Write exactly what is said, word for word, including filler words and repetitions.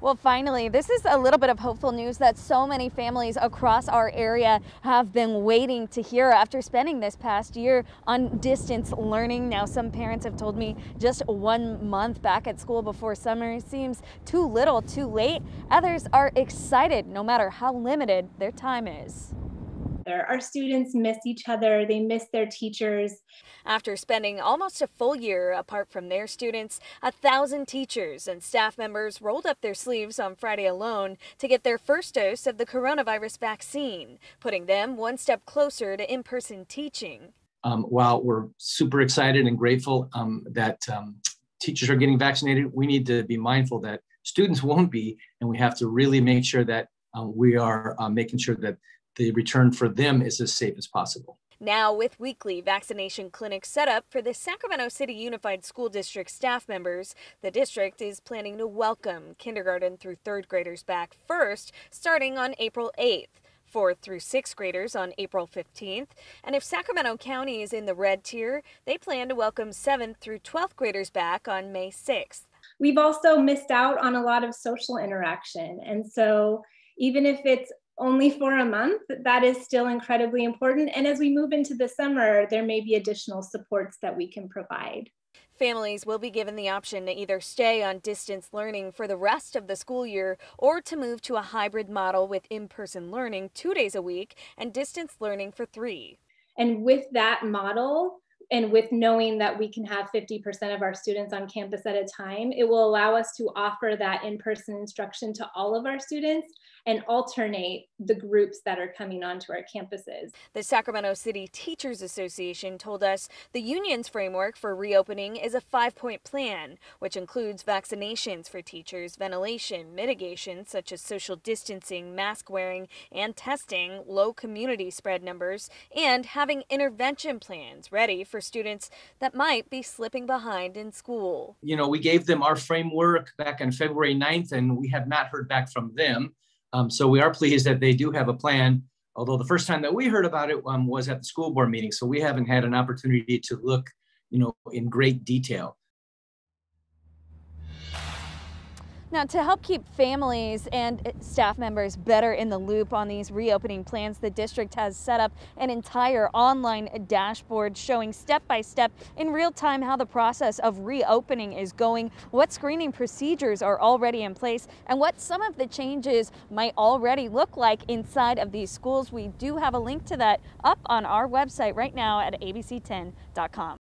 Well, finally, this is a little bit of hopeful news that so many families across our area have been waiting to hear after spending this past year on distance learning. Now, some parents have told me just one month back at school before summer seems too little, too late. Others are excited no matter how limited their time is. Our students miss each other, they miss their teachers. After spending almost a full year apart from their students, a thousand teachers and staff members rolled up their sleeves on Friday alone to get their first dose of the coronavirus vaccine, putting them one step closer to in-person teaching. Um, while we're super excited and grateful um, that um, teachers are getting vaccinated, we need to be mindful that students won't be, and we have to really make sure that uh, we are uh, making sure that the return for them is as safe as possible. Now, with weekly vaccination clinics set up for the Sacramento City Unified School District staff members, the district is planning to welcome kindergarten through third graders back first, starting on April eighth. fourth through sixth graders on April fifteenth, and if Sacramento County is in the red tier, they plan to welcome seventh through twelfth graders back on May sixth. We've also missed out on a lot of social interaction, and so even if it's only for a month, that is still incredibly important. And as we move into the summer, there may be additional supports that we can provide. Families will be given the option to either stay on distance learning for the rest of the school year or to move to a hybrid model with in-person learning two days a week and distance learning for three. And with that model, and with knowing that we can have fifty percent of our students on campus at a time, it will allow us to offer that in-person instruction to all of our students and alternate the groups that are coming onto our campuses. The Sacramento City Teachers Association told us the union's framework for reopening is a five-point plan, which includes vaccinations for teachers, ventilation, mitigation such as social distancing, mask wearing, and testing, low community spread numbers, and having intervention plans ready for students that might be slipping behind in school. You know, we gave them our framework back on February ninth, and we have not heard back from them. Um, so we are pleased that they do have a plan, although the first time that we heard about it um, was at the school board meeting. So we haven't had an opportunity to look, you know, in great detail. Now, to help keep families and staff members better in the loop on these reopening plans, the district has set up an entire online dashboard showing step-by-step in real time how the process of reopening is going, what screening procedures are already in place, and what some of the changes might already look like inside of these schools. We do have a link to that up on our website right now at A B C ten dot com.